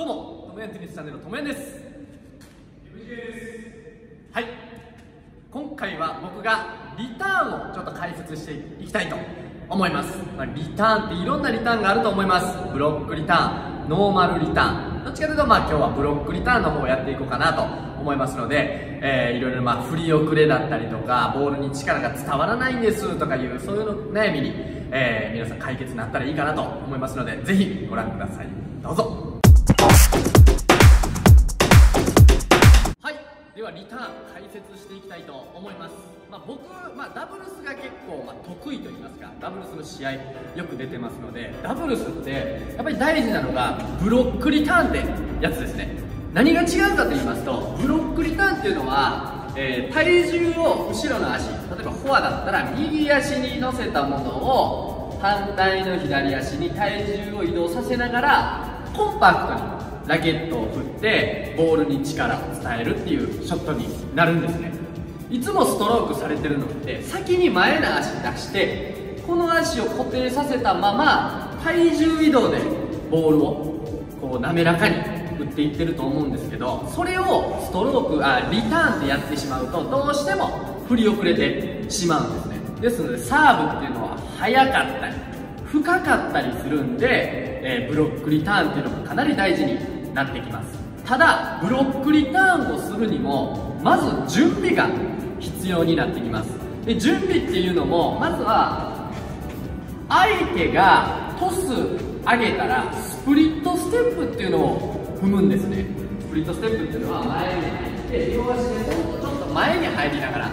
どうも、ともやんテニスチャンネルのともやんです。はい、今回は僕がリターンをちょっと解説していきたいと思います。リターンっていろんなリターンがあると思います。ブロックリターン、ノーマルリターン、どっちかというと今日はブロックリターンの方をやっていこうかなと思いますので、いろいろ振り遅れだったりとか、ボールに力が伝わらないんですとかいうそういうの悩みに、皆さん解決になったらいいかなと思いますので、ぜひご覧ください。どうぞ。ではリターン解説していきたいと思います。僕、ダブルスが結構、得意といいますか、ダブルスの試合よく出てますので、ダブルスってやっぱり大事なのがブロックリターンってやつですね。何が違うかと言いますと、ブロックリターンっていうのは、体重を後ろの足、例えばフォアだったら右足に乗せたものを反対の左足に体重を移動させながらコンパクトにラケットを振ってボールに力を伝えるっていうショットになるんですね。いつもストロークされてるのって先に前の足出してこの足を固定させたまま体重移動でボールをこう滑らかに振っていってると思うんですけど、それをストロークリターンでやってしまうとどうしても振り遅れてしまうんですね。ですのでサーブっていうのは速かったり深かったりするんで、ブロックリターンっていうのがかなり大事になってきます。ただブロックリターンをするにもまず準備が必要になってきます。で準備っていうのもまずは相手がトス上げたらスプリットステップっていうのを踏むんですね。スプリットステップっていうのは前に入って両足でちょっと前に入りながら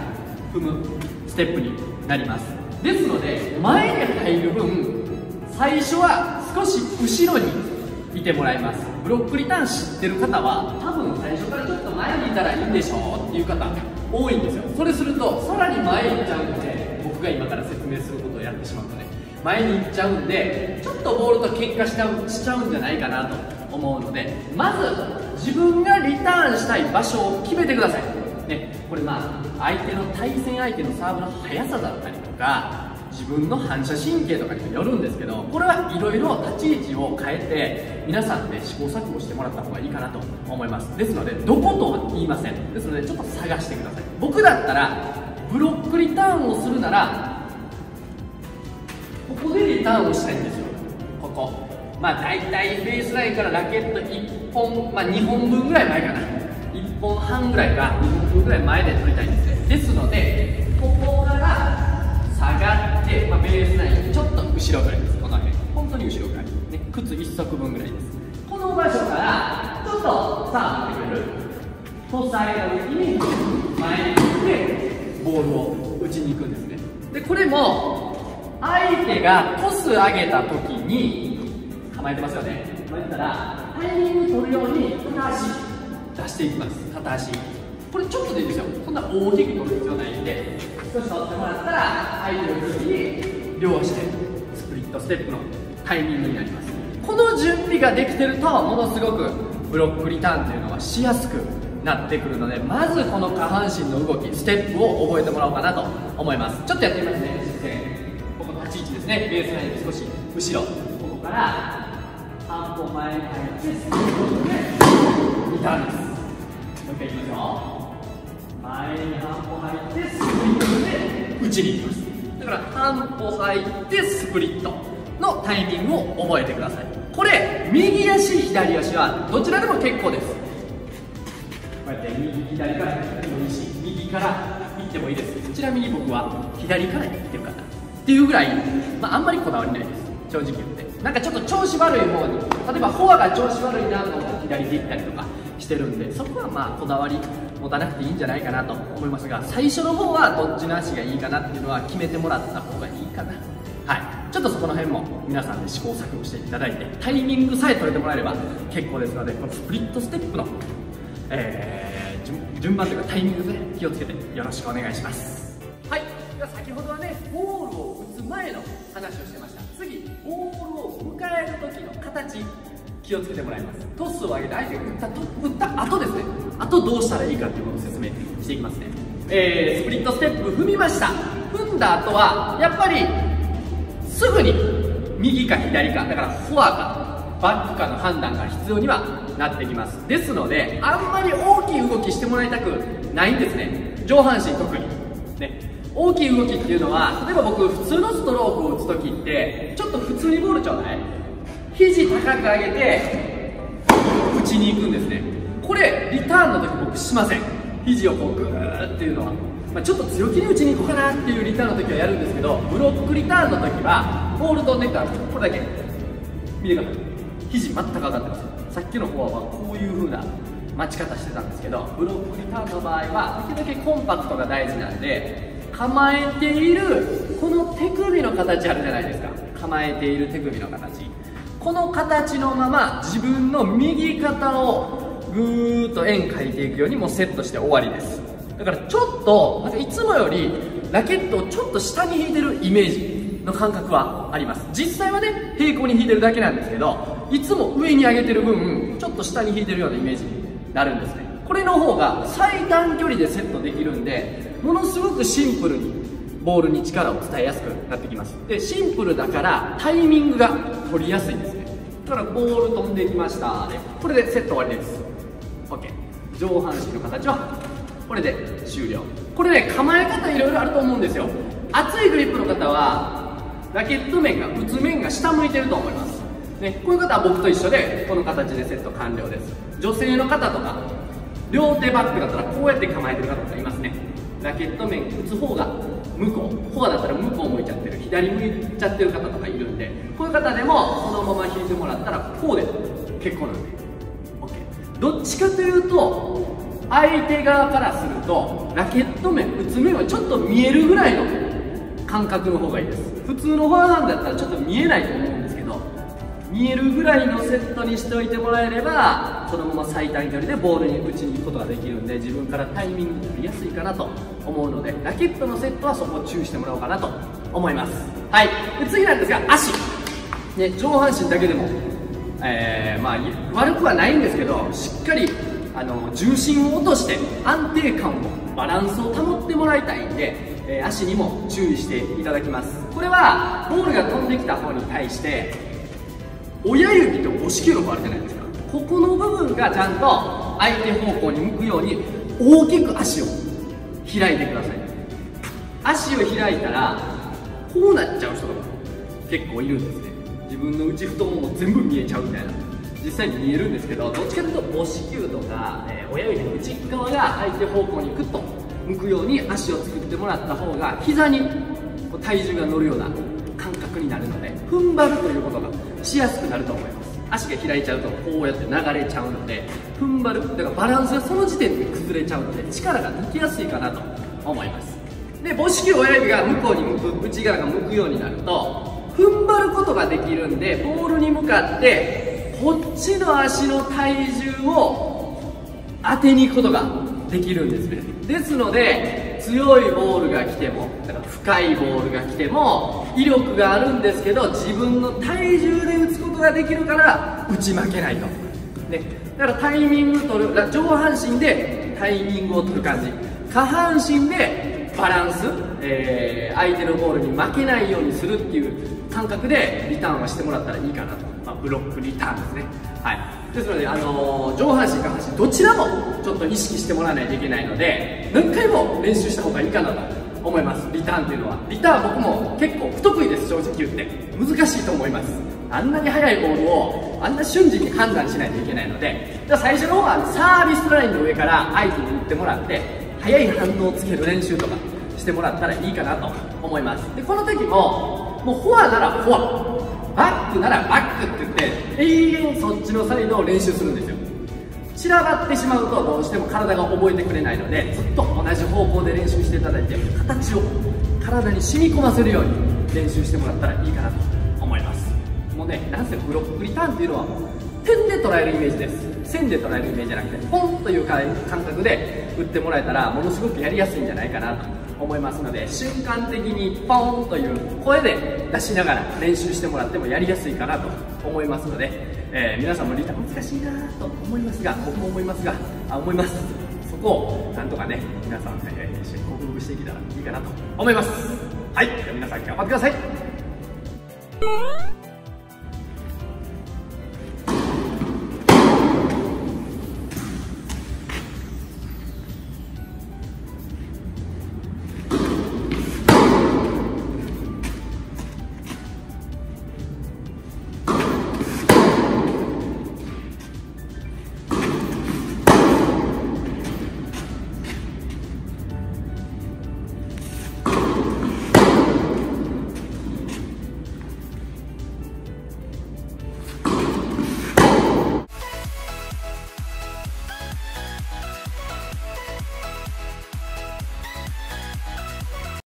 踏むステップになります。ですので前に入る分最初は少し後ろにいてもらいます。ブロックリターン知ってる方は多分最初からちょっと前にいたらいいんでしょうっていう方多いんですよ。それするとさらに前に行っちゃうので、僕が今から説明することをやってしまうとね、前に行っちゃうんでちょっとボールと喧嘩しちゃうんじゃないかなと思うので、まず自分がリターンしたい場所を決めてくださいね。これ対戦相手のサーブの速さだったりとか自分の反射神経とかにもよるんですけど、これはいろいろ立ち位置を変えて皆さんで試行錯誤してもらった方がいいかなと思います。ですのでどことは言いません。ですのでちょっと探してください。僕だったらブロックリターンをするならここでリターンをしたいんですよ。ここ大体ベースラインからラケット1本、2本分ぐらい前かな、1本半ぐらいか2本分ぐらい前で取りたいんですね。ですのでここから上がって、ベースラインちょっと後ろぐらいです。この辺本当に後ろぐらい、靴1足分ぐらいです。この場所からちょっとサーブってくれるトス上げた時に前に振ってボールを打ちに行くんですね。でこれも相手がトス上げた時に構えてますよね。構えてたらタイミング取るように片足出していきます。片足これちょっとでいいんですよ。そんな大きく取る必要ないんで少し取ってもらったら相手の時に両足でスプリットステップのタイミングになります。この準備ができてるとものすごくブロックリターンというのはしやすくなってくるので、まずこの下半身の動きステップを覚えてもらおうかなと思います。ちょっとやってみますね。ここの立ち位置ですね。ベースラインで少し後ろ、ここから半歩前に入ってリターンです。もう一回いきますよ。前に半歩入ってスプリットで打ちに行きます。だから半歩入ってスプリットのタイミングを覚えてください。これ右足左足はどちらでも結構です。こうやって右左からでもいいし右から行ってもいいです。ちなみに僕は左から行ってるかなっていうぐらい、あんまりこだわりないです。正直言ってちょっと調子悪い方に、例えばフォアが調子悪いなと思って左で行ったりとかしてるんで、そこはこだわり持たなくていいんじゃないかなと思いますが、最初の方はどっちの足がいいかなっていうのは決めてもらった方がいいかな。ちょっとそこの辺も皆さんで試行錯誤していただいてタイミングさえ取れてもらえれば結構ですので、このスプリットステップの、順番というかタイミングで気をつけてよろしくお願いします。では先ほどはボールを打つ前の話をしてました。次ボールを迎える時の形気をつけてもらいます。トスを上げて相手が打った後ですね、あとどうしたらいいかということを説明していきますね。スプリットステップ踏みました。踏んだ後はやっぱりすぐに右か左か、だからフォアかバックかの判断が必要にはなってきます。ですのであんまり大きい動きしてもらいたくないんですね。上半身特にね、大きい動きっていうのは、例えば僕普通のストロークを打つ時ってちょっと普通にボールちょうだい、肘高く上げて打ちに行くんですね。これリターンの時僕しません。肘をこうグーっていうのは、ちょっと強気に打ちに行こうかなっていうリターンの時はやるんですけど、ブロックリターンの時はボールとネットはこれだけ。見てください、肘全く上がってます。さっきのフォアはこういう風な待ち方してたんですけど、ブロックリターンの場合はできるだけコンパクトが大事なんで、構えているこの手首の形あるじゃないですか。構えている手首の形、この形のまま自分の右肩をぐーっと円描いていくようにもうセットして終わりです。だからちょっといつもよりラケットをちょっと下に引いてるイメージの感覚はあります。実際はね平行に引いてるだけなんですけど、いつも上に上げてる分ちょっと下に引いてるようなイメージになるんですね。これの方が最短距離でセットできるんで、ものすごくシンプルにボールに力を伝えやすくなってきます。でシンプルだからタイミングが取りやすいんですね。だからボール飛んできましたね、これでセット終わりです。 OK、 上半身の形はこれで終了。これね、構え方いろいろあると思うんですよ。厚いグリップの方はラケット面が打つ面が下向いてると思いますね、こういう方は僕と一緒でこの形でセット完了です。女性の方とか両手バックだったらこうやって構えてる方とかいますね。ラケット面打つ方が向こう、フォアだったら向こう向いちゃってる、左向いちゃってる方とかいるんで、こういう方でもそのまま引いてもらったらこうで結構なんで OK。 どっちかというと相手側からするとラケット面打つ面はちょっと見えるぐらいの感覚の方がいいです。普通のフォアハンドだったらちょっと見えないと思うんですけど、見えるぐらいのセットにしておいてもらえればそのまま最短距離でボールに打ちに行くことができるんで、自分からタイミングになりやすいかなと思うので、ラケットのセットはそこを注意してもらおうかなと思います。はい、で次なんですが足、ね、上半身だけでも、悪くはないんですけど、しっかり重心を落として安定感をバランスを保ってもらいたいんで、足にも注意していただきます。これはボールが飛んできた方に対して親指と母指球のあるじゃないですか、ここの部分がちゃんと相手方向に向くように大きく足を開いてください。足を開いたらこうなっちゃう人が結構いるんですね。自分の内太もも全部見えちゃうみたいな、実際に見えるんですけど、どっちかというと母指球とか、親指の内側が相手方向にグッと向くように足を作ってもらった方が膝に体重が乗るような感覚になるので、踏ん張るということがしやすくなると思います。足が開いちゃうとこうやって流れちゃうので、踏ん張るだからバランスがその時点で崩れちゃうので力が抜きやすいかなと思います。で母指球親指が向こうに向く、内側が向くようになると踏ん張ることができるんで、ボールに向かってこっちの足の体重を当てに行くことができるんですね。ですので強いボールが来ても、だから深いボールが来ても威力があるんですけど、自分の体重で打つことができるから打ち負けないと、ね、だからタイミング取る、上半身でタイミングを取る感じ、下半身でバランス、相手のボールに負けないようにするっていう感覚でリターンはしてもらったらいいかなと、ブロックリターンですね。はい、ですので、上半身下半身どちらもちょっと意識してもらわないといけないので、何回も練習した方がいいかなと思います。リターンっていうのは、リターン僕も結構不得意です。正直言って難しいと思います。あんなに速いボールをあんな瞬時に判断しないといけないので、じゃあ最初の方はサービスラインの上から相手に打ってもらって速い反応をつける練習とかしてもらったらいいかなと思います。でこの時ももうフォアならフォア、バックならバックって言って永遠そっちのサイドを練習するんですよ。散らばってしまうとどうしても体が覚えてくれないので、ずっと同じ方向で練習していただいて形を体に染み込ませるように練習してもらったらいいかなと思います。もうね、なんせブロックリターンっていうのは点で捉えるイメージです。線で捉えるイメージじゃなくてポンという感覚で打ってもらえたらものすごくやりやすいんじゃないかなと思いますので、瞬間的にポンという声で出しながら練習してもらってもやりやすいかなと思いますので、皆さんもリターン難しいなと思いますが、僕も思います。そこをなんとかね、皆さん一緒に克服していけたらいいかなと思います。はい、じゃあ皆さん頑張ってください。